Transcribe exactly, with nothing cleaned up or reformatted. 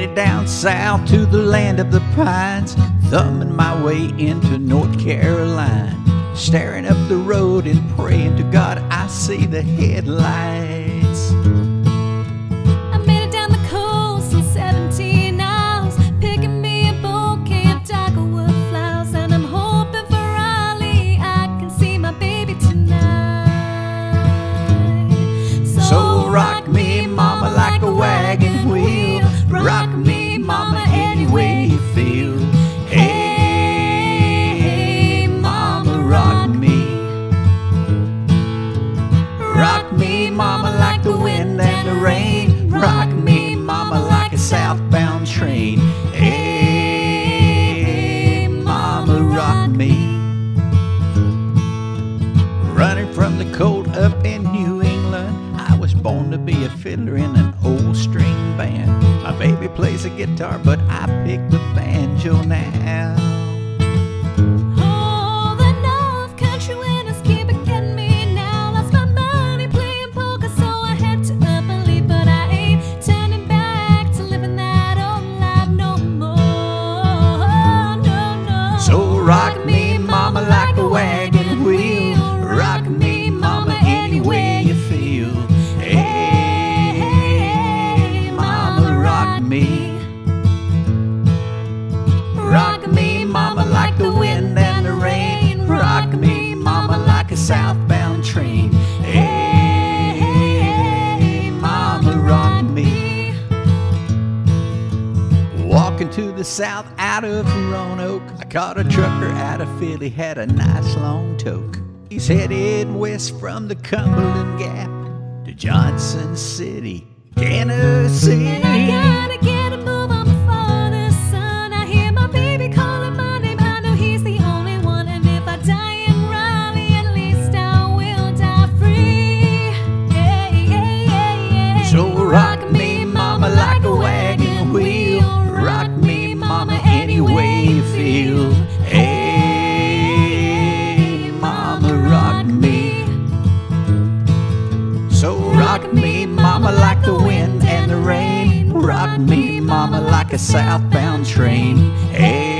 headed down south to the land of the pines, thumbing my way into North Carolina. Staring up the road and praying to God, I see the headlights. I made it down the coast in seventeen hours, picking me a bouquet of dogwood flowers, and I'm hoping for Raleigh I can see my baby tonight. So, so rock me, mama, like a wagon wheel. Rock me, mama, any way you feel. Hey, hey, mama, rock me. Rock me, mama, like the wind and the rain. Rock me, mama, like a southbound train. Hey, hey, mama, rock me. Running from the cold up in New England, I was born to be a fiddler in an old string band. My baby plays the guitar, but I pick the banjo now. Oh, the North Country winters keep a getting me now. Lost my money playing poker, so I had to up and leave. But I ain't turning back to living that old life no more. No, no. So rock me, mama, like a wagon wheel. Rock me, mama, any way you feel. Hey. Me. Rock me, mama, like the wind and the rain. Rock me, mama, like a southbound train. Hey, hey, hey, mama, rock me. Walking to the south out of Roanoke, I caught a trucker out of Philly, had a nice long toke. He's headed west from the Cumberland Gap to Johnson City, Tennessee. And I gotta get a move on before the sun. I hear my baby calling my name. I know he's the only one. And if I die in Raleigh, at least I will die free. Yeah, yeah, yeah, yeah. So rock me, mama, like a wagon wheel. Rock me, mama, any way you feel. Hey, mama, rock me. So rock me, mama, like the wind and the rain. Rock me, mama, like a southbound train. Hey.